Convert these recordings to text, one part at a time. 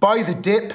buy the dip,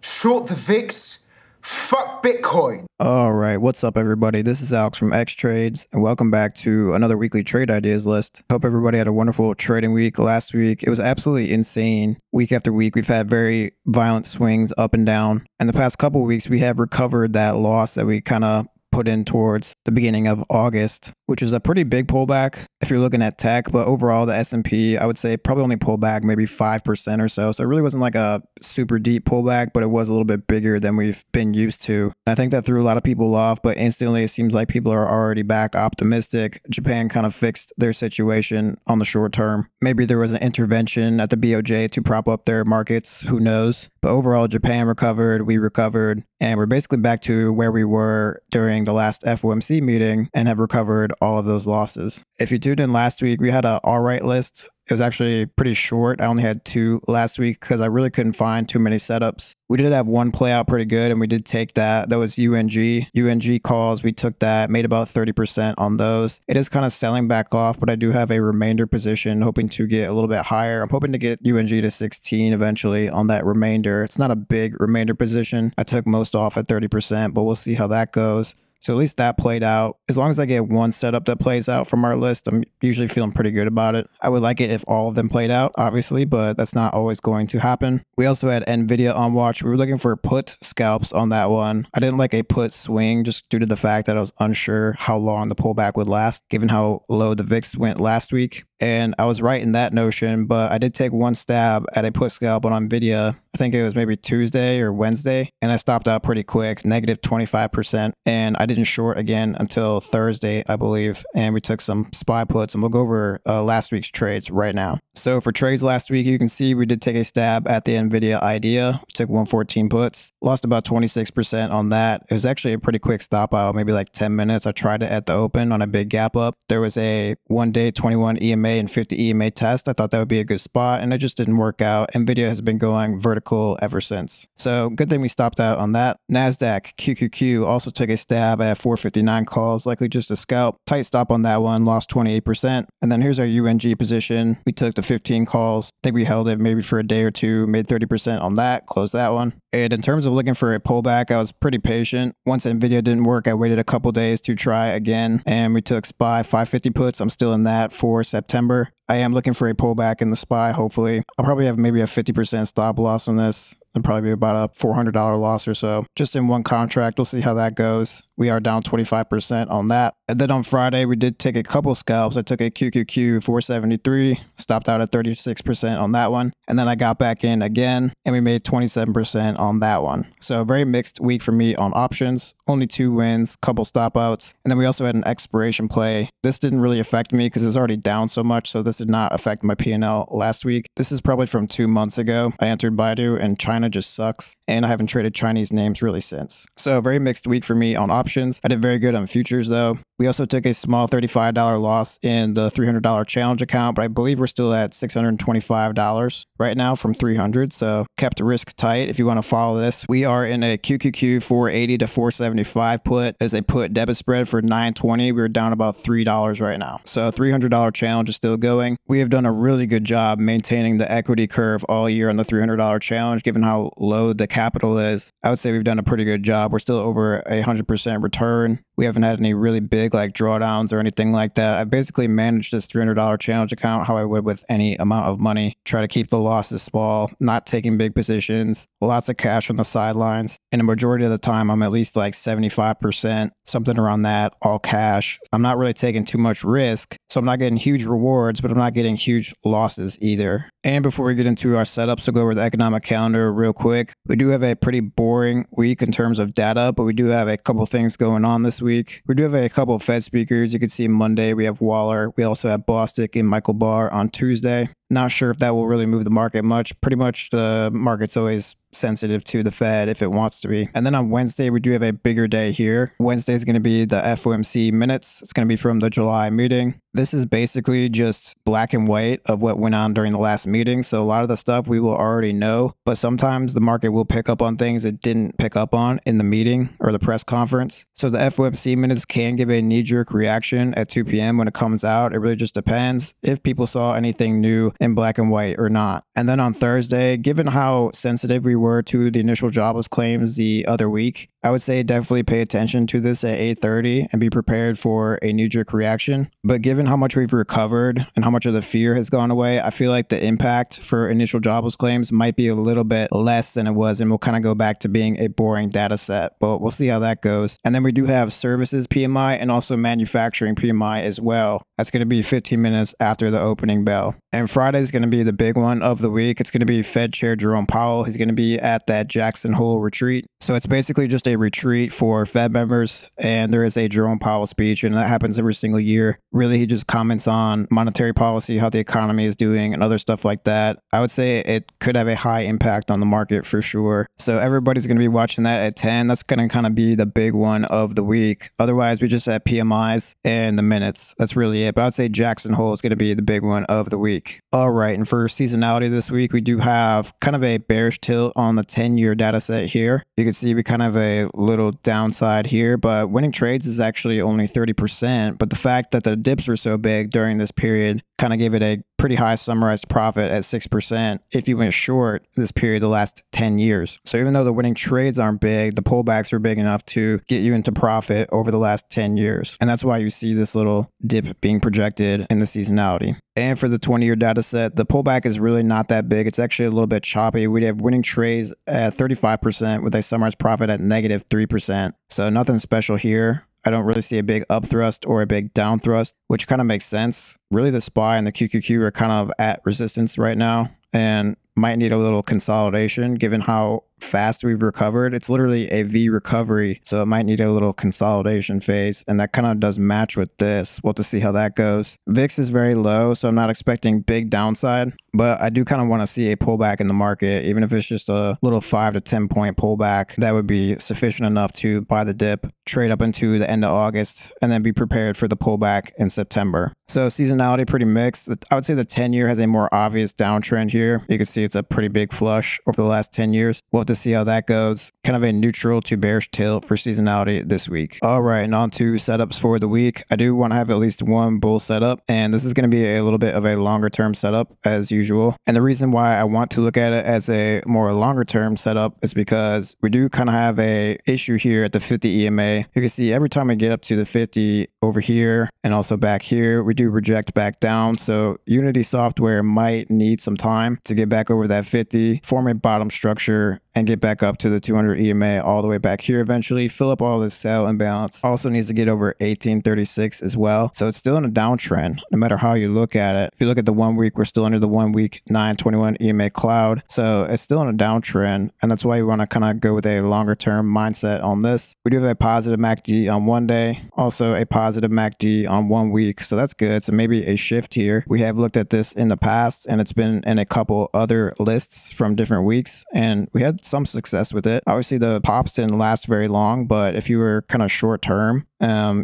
short the VIX, fuck Bitcoin. All right, what's up everybody? This is Alex from Xtrades and welcome back to another weekly trade ideas list. Hope everybody had a wonderful trading week last week. It was absolutely insane. Week after week, we've had very violent swings up and down. And the past couple of weeks, we have recovered that loss that we kind of put in towards the beginning of August, which is a pretty big pullback if you're looking at tech. But overall, the S&P, I would say probably only pulled back maybe 5% or so. So it really wasn't like a super deep pullback, but it was a little bit bigger than we've been used to. And I think that threw a lot of people off, but instantly it seems like people are already back optimistic. Japan kind of fixed their situation on the short term. Maybe there was an intervention at the BOJ to prop up their markets. Who knows? But overall, Japan recovered, we recovered, and we're basically back to where we were during the last FOMC meeting and have recovered all of those losses. If you tuned in last week, we had an all right list. It was actually pretty short. I only had two last week because I really couldn't find too many setups. We did have one play out pretty good and we did take that. That was UNG calls. We took that, made about 30% on those. It is kind of selling back off, but I do have a remainder position hoping to get a little bit higher. I'm hoping to get UNG to 16 eventually on that remainder. It's not a big remainder position. I took most off at 30%, but we'll see how that goes. So at least that played out. As long as I get one setup that plays out from our list, I'm usually feeling pretty good about it. I would like it if all of them played out, obviously, but that's not always going to happen. We also had Nvidia on watch. We were looking for put scalps on that one. I didn't like a put swing just due to the fact that I was unsure how long the pullback would last, given how low the VIX went last week. And I was right in that notion, but I did take one stab at a put scalp on Nvidia. I think it was maybe Tuesday or Wednesday, and I stopped out pretty quick, negative 25%. And I didn't short again until Thursday, I believe. And we took some SPY puts, and we'll go over last week's trades right now. So for trades last week, you can see we did take a stab at the Nvidia idea. We took 114 puts, lost about 26% on that. It was actually a pretty quick stop out, maybe like 10 minutes. I tried it at the open on a big gap up. There was a 1 day 21 EMA and 50 EMA test. I thought that would be a good spot, and it just didn't work out. Nvidia has been going vertical ever since. So good thing we stopped out on that. NASDAQ QQQ also took a stab at 459 calls, likely just a scalp. Tight stop on that one, lost 28%. And then here's our UNG position. We took the 15 calls. I think we held it maybe for a day or two, made 30% on that, closed that one. And in terms of looking for a pullback, I was pretty patient. Once Nvidia didn't work, I waited a couple days to try again, and we took SPY 550 puts. I'm still in that for September. I am looking for a pullback in the SPY, hopefully. I'll probably have maybe a 50% stop loss on this. It'd probably be about a $400 loss or so. Just in one contract, we'll see how that goes. We are down 25% on that. And then on Friday, we did take a couple scalps. I took a QQQ 473, stopped out at 36% on that one. And then I got back in again, and we made 27% on that one. So a very mixed week for me on options. Only two wins, couple stop outs. And then we also had an expiration play. This didn't really affect me because it was already down so much. So this did not affect my P&L last week. This is probably from 2 months ago. I entered Baidu, and China just sucks. And I haven't traded Chinese names really since. So a very mixed week for me on options. I did very good on futures though. We also took a small $35 loss in the $300 challenge account, but I believe we're still at $625 right now from $300. So kept the risk tight. If you want to follow this, we are in a QQQ 480 to 475 put. As a put debit spread for 920. We're down about $3 right now. So $300 challenge is still going. We have done a really good job maintaining the equity curve all year on the $300 challenge, given how low the capital is. I would say we've done a pretty good job. We're still over 100% return. We haven't had any really big like drawdowns or anything like that. I basically managed this $300 challenge account how I would with any amount of money. Try to keep the losses small, not taking big positions, lots of cash on the sidelines. And the majority of the time, I'm at least like 75%, something around that, all cash. I'm not really taking too much risk. So I'm not getting huge rewards, but I'm not getting huge losses either. And before we get into our setups, we'll go over the economic calendar real quick. We do have a pretty boring week in terms of data, but we do have a couple things going on this week. We do have a couple of Fed speakers. You can see Monday, we have Waller. We also have Bostic and Michael Barr on Tuesday. Not sure if that will really move the market much. Pretty much the market's always sensitive to the Fed if it wants to be. And then on Wednesday, we do have a bigger day here. Wednesday is going to be the FOMC minutes. It's going to be from the July meeting. This is basically just black and white of what went on during the last meeting. So a lot of the stuff we will already know, but sometimes the market will pick up on things it didn't pick up on in the meeting or the press conference. So the FOMC minutes can give a knee-jerk reaction at 2 p.m. when it comes out. It really just depends if people saw anything new in black and white or not. And then on Thursday, given how sensitive we were to the initial jobless claims the other week, I would say definitely pay attention to this at 8:30 and be prepared for a knee-jerk reaction. But given how much we've recovered and how much of the fear has gone away, I feel like the impact for initial jobless claims might be a little bit less than it was, and we'll kind of go back to being a boring data set, but we'll see how that goes. And then we do have services PMI and also manufacturing PMI as well. That's going to be 15 minutes after the opening bell. And Friday is going to be the big one of the week. It's going to be Fed Chair Jerome Powell. He's going to be at that Jackson Hole retreat. So it's basically just a retreat for Fed members, and there is a Jerome Powell speech, and that happens every single year. Really, he just comments on monetary policy, how the economy is doing, and other stuff like that. I would say it could have a high impact on the market for sure. So everybody's going to be watching that at 10. That's going to kind of be the big one of the week. Otherwise, we just have PMIs and the minutes. That's really it. But I'd say Jackson Hole is going to be the big one of the week. All right. And for seasonality this week, we do have kind of a bearish tilt on the 10-year data set here. You can see we kind of have a little downside here, but winning trades is actually only 30%. But the fact that the dips are so big during this period kind of gave it a pretty high summarized profit at 6% if you went short this period the last 10 years. So even though the winning trades aren't big, the pullbacks are big enough to get you into profit over the last 10 years. And that's why you see this little dip being projected in the seasonality. And for the 20-year data set, the pullback is really not that big. It's actually a little bit choppy. We have winning trades at 35% with a summarized profit at -3%. So nothing special here. I don't really see a big up thrust or a big down thrust, which kind of makes sense. Really, the SPY and the QQQ are kind of at resistance right now and might need a little consolidation given how fast we've recovered. It's literally a V recovery, so it might need a little consolidation phase, and that kind of does match with this. We'll have to see how that goes. VIX is very low, so I'm not expecting big downside, but I do kind of want to see a pullback in the market. Even if it's just a little 5 to 10 point pullback, that would be sufficient enough to buy the dip, trade up into the end of August, and then be prepared for the pullback in September. So seasonality pretty mixed. I would say the 10-year has a more obvious downtrend here. You can see it's a pretty big flush over the last 10 years. We'll have to see how that goes. Kind of a neutral to bearish tilt for seasonality this week. All right, and on to setups for the week. I do want to have at least one bull setup, and this is going to be a little bit of a longer term setup as usual. And the reason why I want to look at it as a more longer term setup is because we do kind of have a issue here at the 50 EMA. You can see every time we get up to the 50 over here and also back here, we do reject back down. So Unity Software might need some time to get back over that 50, form a bottom structure, and get back up to the 200 EMA all the way back here eventually, fill up all this sell imbalance. Also needs to get over 1836 as well. So it's still in a downtrend, no matter how you look at it. If you look at the 1 week, we're still under the 1 week 921 EMA cloud. So it's still in a downtrend, and that's why you want to kind of go with a longer term mindset on this. We do have a positive MACD on 1 day, also a positive MACD on 1 week. So that's good. So maybe a shift here. We have looked at this in the past, and it's been in a couple other lists from different weeks, and we had some success with it. Obviously the pops didn't last very long, but if you were kind of short term,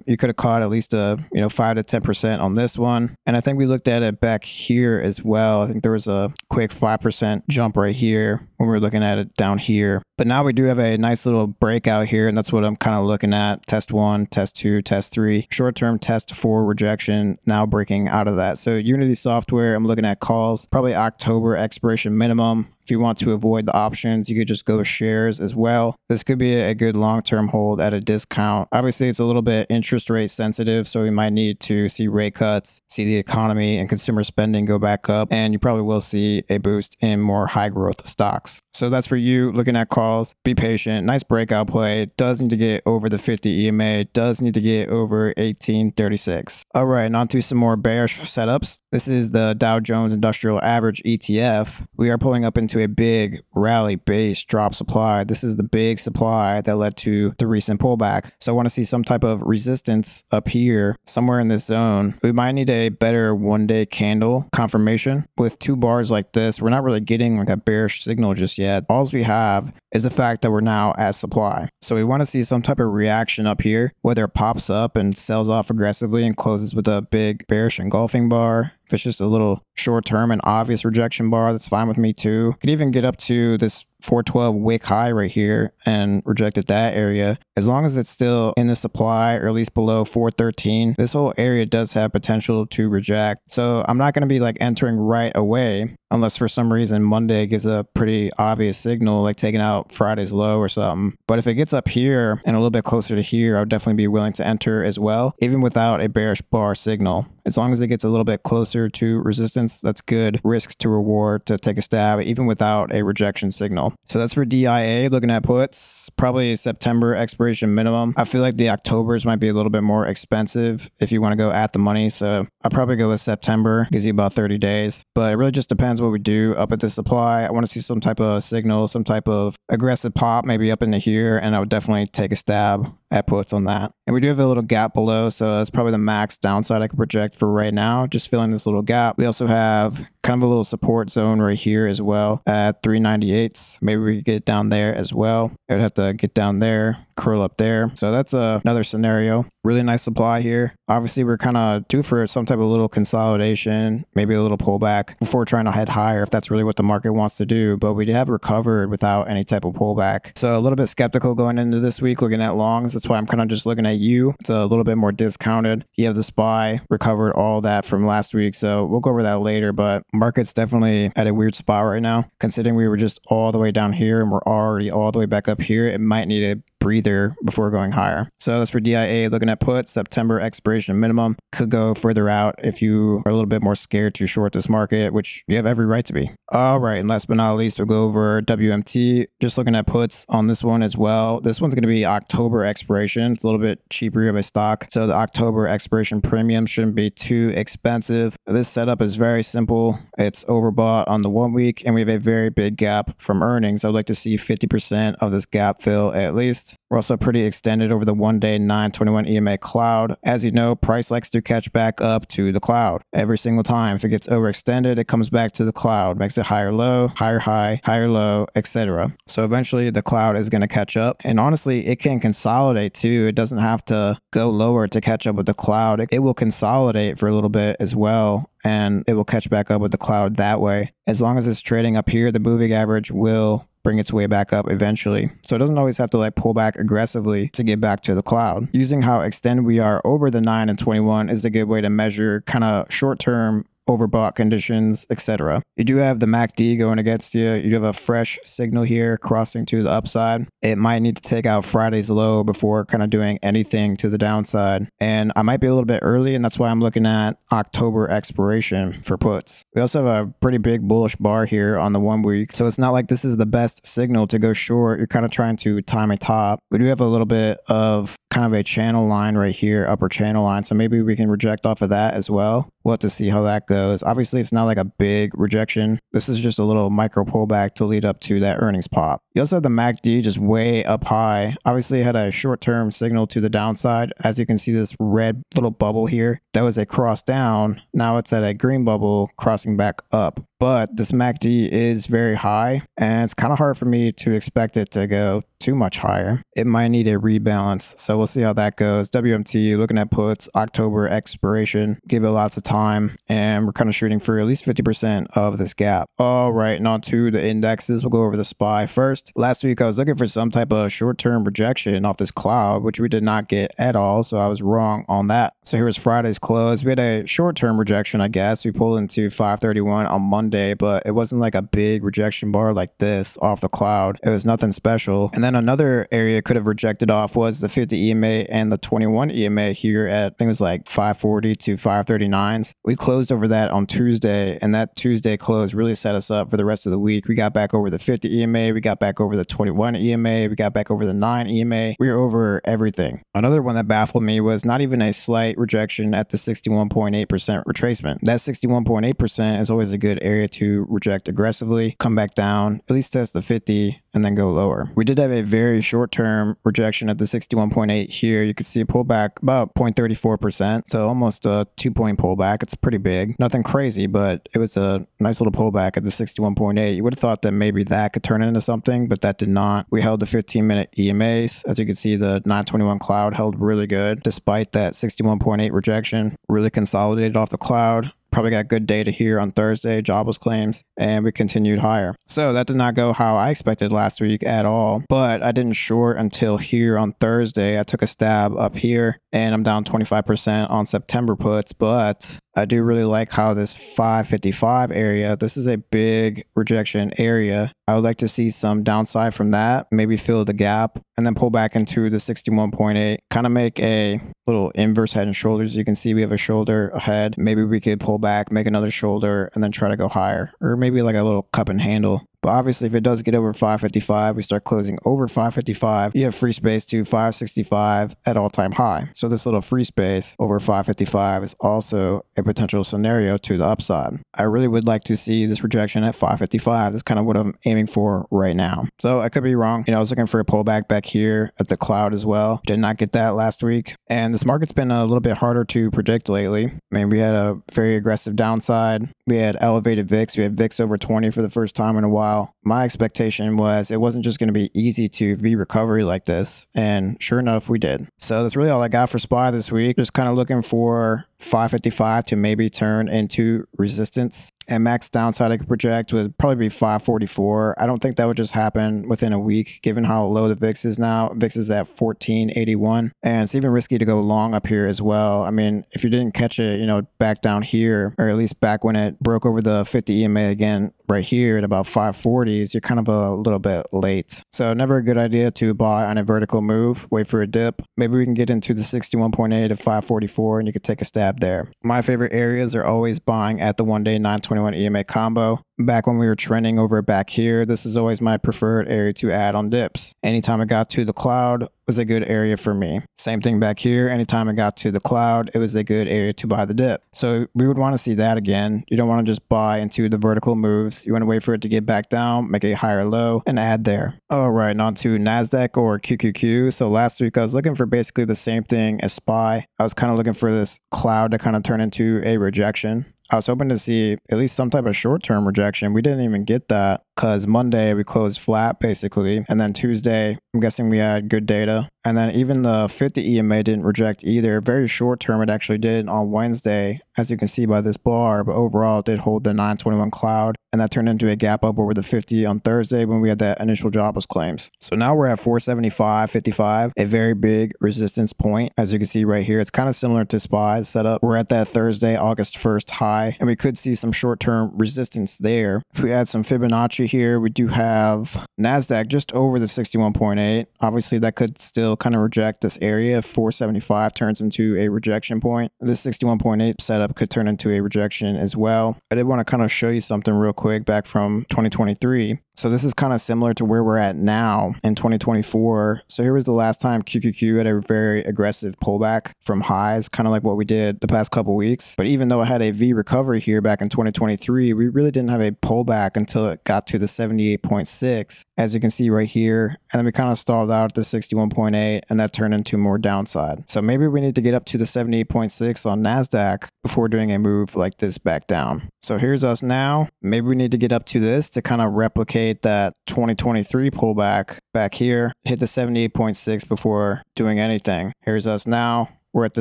you could have caught at least a 5 to 10% on this one. And I think we looked at it back here as well. I think there was a quick 5% jump right here when we were looking at it down here. But now we do have a nice little breakout here, and that's what I'm kind of looking at. Test 1, test 2, test 3, short term test 4 rejection, now breaking out of that. So Unity Software, I'm looking at calls, probably October expiration minimum. If you want to avoid the options, you could just go shares as well. This could be a good long-term hold at a discount. Obviously, it's a little bit interest rate sensitive, so we might need to see rate cuts, see the economy and consumer spending go back up, and you probably will see a boost in more high-growth stocks. So that's for you looking at calls. Be patient. Nice breakout play. It does need to get over the 50 EMA. It does need to get over 1836. All right, and on to some more bearish setups. This is the Dow Jones Industrial Average ETF. We are pulling up into to a big rally base drop supply. This is the big supply that led to the recent pullback. So I want to see some type of resistance up here, somewhere in this zone. We might need a better one-day candle confirmation. With two bars like this, we're not really getting like a bearish signal just yet. All we have is the fact that we're now at supply. So we want to see some type of reaction up here, whether it pops up and sells off aggressively and closes with a big bearish engulfing bar. If it's just a little short-term and obvious rejection bar, that's fine with me too. Could even get up to this 412 wick high right here and rejected that area. As long as it's still in the supply or at least below 413, this whole area does have potential to reject. So I'm not going to be like entering right away unless for some reason Monday gives a pretty obvious signal, like taking out Friday's low or something. But if it gets up here and a little bit closer to here, I would definitely be willing to enter as well, even without a bearish bar signal. As long as it gets a little bit closer to resistance, that's good risk to reward to take a stab, even without a rejection signal. So that's for DIA. Looking at puts, probably September expiration minimum. I feel like the Octobers might be a little bit more expensive if you want to go at the money. So I'll probably go with September. Gives you about 30 days. But it really just depends what we do up at the supply. I want to see some type of signal, some type of aggressive pop, maybe up into here. And I would definitely take a stab at puts on that. And we do have a little gap below. So that's probably the max downside I could project for right now. Just filling this little gap. We also have kind of a little support zone right here as well at 398. Maybe we could get down there as well. I would have to get down there, curl up there. So that's another scenario. Really nice supply here. Obviously, we're kind of due for some type of little consolidation, maybe a little pullback before trying to head higher if that's really what the market wants to do. But we have recovered without any type of pullback. So a little bit skeptical going into this week looking at longs. That's why I'm kind of just looking at you. It's a little bit more discounted. You have the SPY recovered all that from last week. So we'll go over that later. But market's definitely at a weird spot right now. Considering we were just all the way down here and we're already all the way back up here, it might need a breather before going higher. So that's for DIA. Looking at puts, September expiration minimum. Could go further out if you are a little bit more scared to short this market, which you have every right to be. All right, and last but not least, we'll go over WMT. Just looking at puts on this one as well. This one's going to be October expiration. It's a little bit cheaper of a stock, so the October expiration premium shouldn't be too expensive. This setup is very simple. It's overbought on the 1 week, and we have a very big gap from earnings. I would like to see 50% of this gap fill at least. We're also pretty extended over the one-day 921 EMA cloud. As you know, price likes to catch back up to the cloud every single time. If it gets overextended, it comes back to the cloud, makes it higher low, higher high, higher low, etc. So eventually the cloud is going to catch up. And honestly, it can consolidate too. It doesn't have to go lower to catch up with the cloud. It will consolidate for a little bit as well, and it will catch back up with the cloud that way. As long as it's trading up here, the moving average will bring its way back up eventually. So it doesn't always have to like pull back aggressively to get back to the cloud. Using how extended we are over the 9 and 21 is a good way to measure kind of short-term overbought conditions, etc. You do have the MACD going against you. You have a fresh signal here crossing to the upside. It might need to take out Friday's low before kind of doing anything to the downside. And I might be a little bit early, and that's why I'm looking at October expiration for puts. We also have a pretty big bullish bar here on the 1 week. So it's not like this is the best signal to go short. You're kind of trying to time a top. We do have a little bit of kind of a channel line right here, upper channel line. So maybe we can reject off of that as well. We'll have to see how that goes. Obviously, it's not like a big rejection. This is just a little micro pullback to lead up to that earnings pop. You also have the MACD just way up high. Obviously, it had a short-term signal to the downside. As you can see, this red little bubble here, that was a cross down. Now it's at a green bubble crossing back up. But this MACD is very high, and it's kind of hard for me to expect it to go too much higher. It might need a rebalance, so we'll see how that goes. WMT, looking at puts, October expiration, give it lots of time, and we're kind of shooting for at least 50% of this gap. All right, and on to the indexes. We'll go over the SPY first. Last week, I was looking for some type of short-term rejection off this cloud, which we did not get at all, so I was wrong on that. So here was Friday's close. We had a short-term rejection, I guess. We pulled into 531 on Monday. But it wasn't like a big rejection bar like this off the cloud. It was nothing special. And then another area could have rejected off was the 50 EMA and the 21 EMA here at, I think it was like 540 to 539s. We closed over that on Tuesday, and that Tuesday close really set us up for the rest of the week. We got back over the 50 EMA. We got back back over the 21 EMA. We got back over the 9 EMA. We were over everything. Another one that baffled me was not even a slight rejection at the 61.8% retracement. That 61.8% is always a good area to reject aggressively, come back down, at least test the 50, and then go lower. We did have a very short-term rejection at the 61.8 here. You can see a pullback about 0.34%, so almost a 2-point pullback. It's pretty big. Nothing crazy, but it was a nice little pullback at the 61.8. You would have thought that maybe that could turn into something, but that did not. We held the 15-minute EMAs. As you can see, the 921 cloud held really good despite that 61.8 rejection. Really consolidated off the cloud. Probably got good data here on Thursday, jobless claims, and we continued higher. So that did not go how I expected last week at all, but I didn't short until here on Thursday. I took a stab up here and I'm down 25% on September puts, but I do really like how this 555 area, this is a big rejection area. I would like to see some downside from that, maybe fill the gap and then pull back into the 61.8, kind of make a little inverse head and shoulders. You can see we have a shoulder ahead. Maybe we could pull back, make another shoulder, and then try to go higher, or maybe like a little cup and handle. But obviously, if it does get over 555, we start closing over 555, you have free space to 565 at all-time high. So this little free space over 555 is also a potential scenario to the upside. I really would like to see this rejection at 555. That's kind of what I'm aiming for right now. So I could be wrong. You know, I was looking for a pullback back here at the cloud as well. Did not get that last week. And this market's been a little bit harder to predict lately. I mean, we had a very aggressive downside. We had elevated VIX. We had VIX over 20 for the first time in a while. My expectation was it wasn't just going to be easy to V recovery like this, and sure enough, we did. So that's really all I got for SPY this week. Just kind of looking for 555 to maybe turn into resistance. And max downside I could project would probably be 544. I don't think that would just happen within a week, given how low the VIX is now. VIX is at 1481. And it's even risky to go long up here as well. I mean, if you didn't catch it, you know, back down here, or at least back when it broke over the 50 EMA again, right here at about 540s, you're kind of a little bit late. So never a good idea to buy on a vertical move, wait for a dip. Maybe we can get into the 61.8 at 544 and you could take a stab there. My favorite areas are always buying at the 1-day 921 EMA combo. Back when we were trending over back here, this is always my preferred area to add on dips. Anytime it got to the cloud was a good area for me. Same thing back here. Anytime it got to the cloud, it was a good area to buy the dip. So we would want to see that again. You don't want to just buy into the vertical moves. You want to wait for it to get back down, make a higher low, and add there. All right, and on to NASDAQ or QQQ. So last week I was looking for basically the same thing as SPY. I was kind of looking for this cloud to kind of turn into a rejection. I was hoping to see at least some type of short-term rejection. We didn't even get that because Monday we closed flat basically. And then Tuesday, I'm guessing we had good data. And then even the 50 EMA didn't reject either. Very short-term it actually did on Wednesday, as you can see by this bar. But overall, it did hold the 921 cloud. And that turned into a gap up over the 50 on Thursday when we had that initial jobless claims. So now we're at 475.55, a very big resistance point. As you can see right here, it's kind of similar to SPY's setup. We're at that Thursday, August 1st high. And we could see some short-term resistance there. If we add some Fibonacci here, we do have NASDAQ just over the 61.8. Obviously, that could still kind of reject this area. If 475 turns into a rejection point, this 61.8 setup could turn into a rejection as well. I did want to kind of show you something real quick back from 2023. So this is kind of similar to where we're at now in 2024. So here was the last time QQQ had a very aggressive pullback from highs, kind of like what we did the past couple weeks. But even though I had a V recovery here back in 2023, we really didn't have a pullback until it got to the 78.6, as you can see right here. And then we kind of stalled out at the 61.8 and that turned into more downside. So maybe we need to get up to the 78.6 on NASDAQ before doing a move like this back down. So here's us now. Maybe we need to get up to this to kind of replicate that 2023 pullback back here, hit the 78.6 before doing anything. Here's us now. We're at the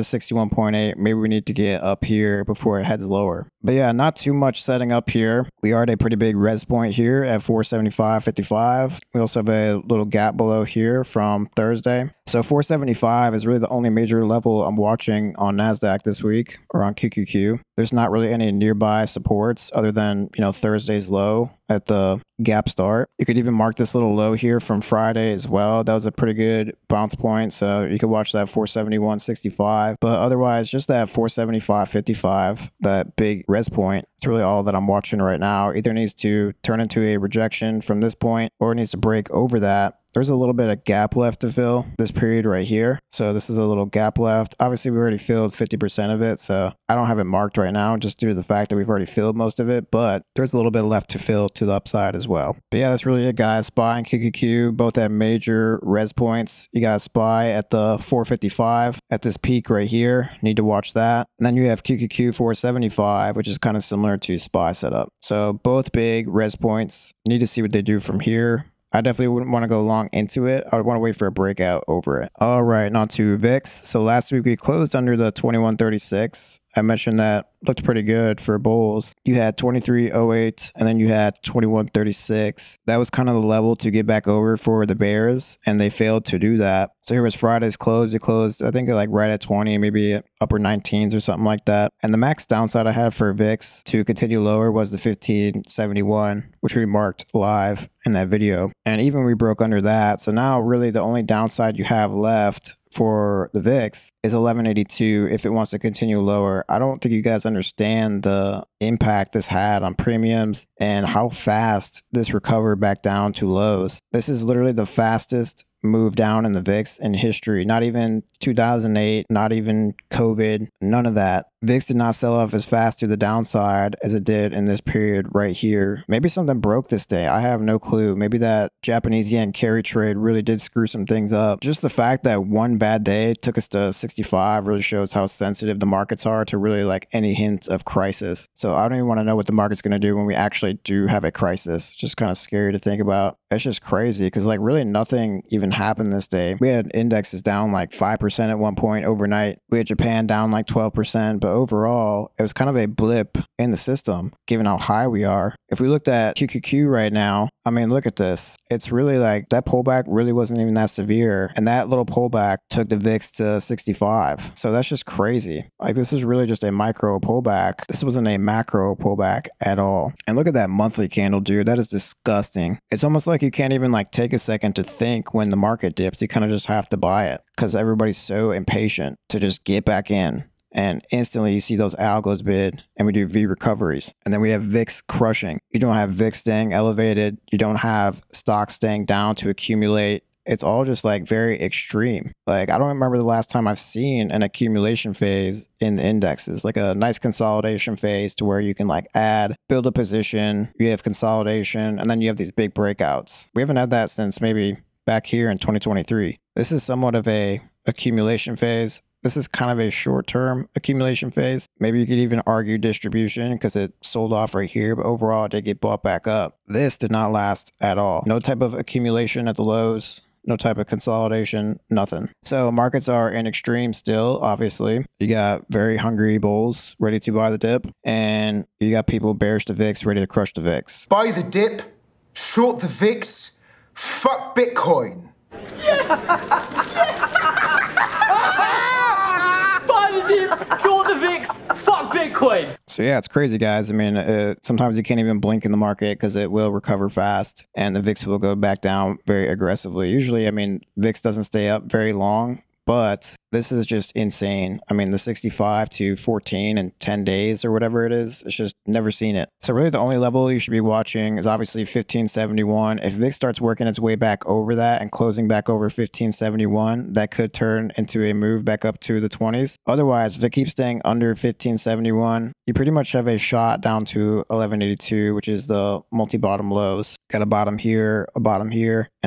61.8. Maybe we need to get up here before it heads lower. But yeah, not too much setting up here. We are at a pretty big res point here at 475.55. We also have a little gap below here from Thursday. So 475 is really the only major level I'm watching on NASDAQ this week, or on QQQ. There's not really any nearby supports other than, you know, Thursday's low at the gap start. You could even mark this little low here from Friday as well. That was a pretty good bounce point, so you could watch that 471.65. But otherwise, just that 475.55, that big res point, it's really all that I'm watching right now. Either needs to turn into a rejection from this point, or it needs to break over that. There's a little bit of gap left to fill this period right here. So this is a little gap left. Obviously, we already filled 50% of it, so I don't have it marked right now just due to the fact that we've already filled most of it, but there's a little bit left to fill to the upside as well. But yeah, that's really it, guys. SPY and QQQ, both at major res points. You got SPY at the 455 at this peak right here. Need to watch that. And then you have QQQ 475, which is kind of similar to SPY setup. So both big res points. Need to see what they do from here. I definitely wouldn't want to go long into it. I would want to wait for a breakout over it. All right, on to VIX. So last week we closed under the 2136. I mentioned that looked pretty good for bulls. You had 2308 and then you had 2136. That was kind of the level to get back over for the bears, and they failed to do that. So here was Friday's close. It closed, I think, like right at 20, maybe upper 19s or something like that. And the max downside I had for VIX to continue lower was the 1571, which we marked live in that video. And even we broke under that. So now really the only downside you have left for the VIX is 1182 if it wants to continue lower. I don't think you guys understand the impact this had on premiums and how fast this recovered back down to lows. This is literally the fastest move down in the VIX in history. Not even 2008, not even COVID, none of that. VIX did not sell off as fast to the downside as it did in this period right here. Maybe something broke this day. I have no clue. Maybe that Japanese yen carry trade really did screw some things up. Just the fact that one bad day took us to 65 really shows how sensitive the markets are to really like any hint of crisis. So I don't even want to know what the market's going to do when we actually do have a crisis. It's just kind of scary to think about. It's just crazy because like really nothing even happened this day. We had indexes down like 5% at one point overnight. We had Japan down like 12%, but overall, it was kind of a blip in the system, given how high we are. If we looked at QQQ right now, I mean, look at this. It's really like that pullback really wasn't even that severe. And that little pullback took the VIX to 65. So that's just crazy. Like this is really just a micro pullback. This wasn't a macro pullback at all. And look at that monthly candle, dude. That is disgusting. It's almost like you can't even like take a second to think when the market dips. You kind of just have to buy it because everybody's so impatient to just get back in. And instantly you see those algos bid and we do V recoveries. And then we have VIX crushing. You don't have VIX staying elevated. You don't have stocks staying down to accumulate. It's all just like very extreme. Like I don't remember the last time I've seen an accumulation phase in the indexes, like a nice consolidation phase to where you can like add, build a position, you have consolidation, and then you have these big breakouts. We haven't had that since maybe back here in 2023. This is somewhat of a accumulation phase. This is kind of a short-term accumulation phase. Maybe you could even argue distribution because it sold off right here, but overall it did get bought back up. This did not last at all. No type of accumulation at the lows, no type of consolidation, nothing. So markets are in extreme still, obviously. You got very hungry bulls ready to buy the dip, and you got people bearish the VIX ready to crush the VIX. Buy the dip, short the VIX, fuck Bitcoin. Yes! Short the VIX, fuck Bitcoin. So yeah, it's crazy, guys. I mean, sometimes you can't even blink in the market because it will recover fast and the VIX will go back down very aggressively. Usually, I mean, VIX doesn't stay up very long, but this is just insane. I mean, the 65 to 14 in 10 days or whatever it is, it's just never seen it. So really the only level you should be watching is obviously 1571. If VIX starts working its way back over that and closing back over 1571, that could turn into a move back up to the 20s. Otherwise, if it keeps staying under 1571, you pretty much have a shot down to 1182, which is the multi-bottom lows. Got a bottom here, and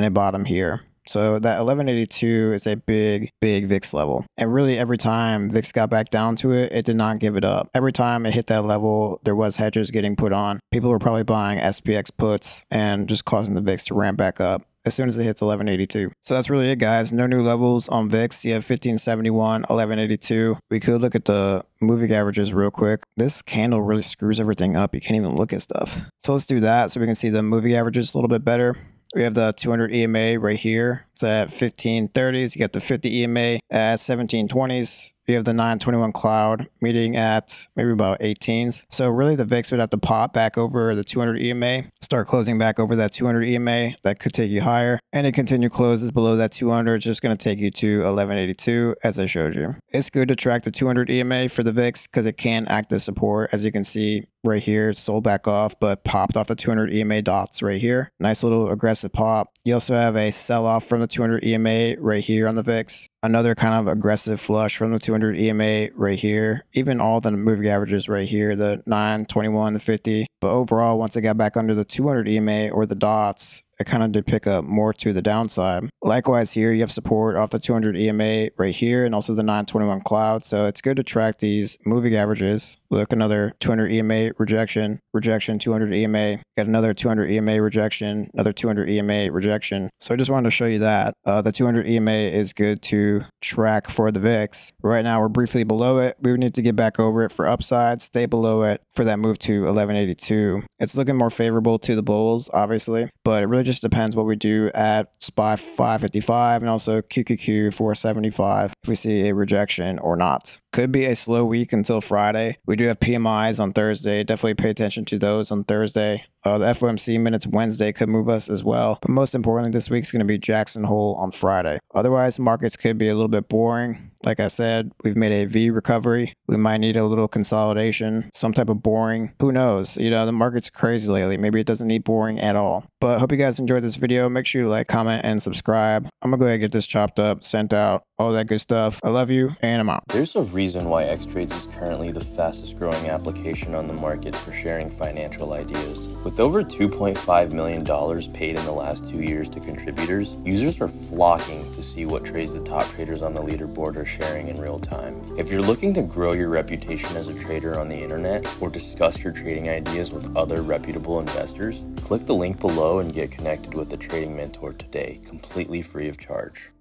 a bottom here. So that 1182 is a big, big VIX level. And really every time VIX got back down to it, it did not give it up. Every time it hit that level, there was hedges getting put on. People were probably buying SPX puts and just causing the VIX to ramp back up as soon as it hits 1182. So that's really it, guys. No new levels on VIX. You have 1571, 1182. We could look at the moving averages real quick. This candle really screws everything up. You can't even look at stuff. So let's do that so we can see the moving averages a little bit better. We have the 200 EMA right here. It's at 1530s. You got the 50 EMA at 1720s. You have the 921 cloud meeting at maybe about 18s. So really the VIX would have to pop back over the 200 EMA. start closing back over that 200 EMA. That could take you higher, and it continue closes below that 200. It's just going to take you to 1182 as I showed you. It's good to track the 200 EMA for the VIX because it can act as support. As you can see right here, it sold back off but popped off the 200 EMA dots right here. Nice little aggressive pop. You also have a sell-off from the 200 EMA right here on the VIX. Another kind of aggressive flush from the 200 EMA right here. Even all the moving averages right here, the 9, 21, the 50. But overall, once it got back under the 200 EMA or the dots, it kind of did pick up more to the downside. Likewise here, you have support off the 200 EMA right here and also the 921 cloud. So it's good to track these moving averages. Look, another 200 EMA rejection, rejection 200 EMA, got another 200 EMA rejection, another 200 EMA rejection. So I just wanted to show you that. The 200 EMA is good to track for the VIX. Right now, we're briefly below it. We would need to get back over it for upside, stay below it for that move to 1182. It's looking more favorable to the bulls, obviously, but it really just depends what we do at SPY 555 and also QQQ 475 if we see a rejection or not. Could be a slow week until Friday. We do have PMIs on Thursday. Definitely pay attention to those on Thursday. The FOMC minutes Wednesday could move us as well. But most importantly, this week's going to be Jackson Hole on Friday. Otherwise, markets could be a little bit boring. Like I said, we've made a V recovery. We might need a little consolidation, some type of boring. Who knows? You know, the market's crazy lately. Maybe it doesn't need boring at all. But hope you guys enjoyed this video. Make sure you like, comment, and subscribe. I'm going to go ahead and get this chopped up, sent out, all that good stuff. I love you, and I'm out. There's a reason why Xtrades is currently the fastest growing application on the market for sharing financial ideas. With over $2.5 million paid in the last 2 years to contributors, users are flocking to see what trades the top traders on the leaderboard are sharing in real time. If you're looking to grow your reputation as a trader on the internet or discuss your trading ideas with other reputable investors, click the link below and get connected with a trading mentor today, completely free of charge.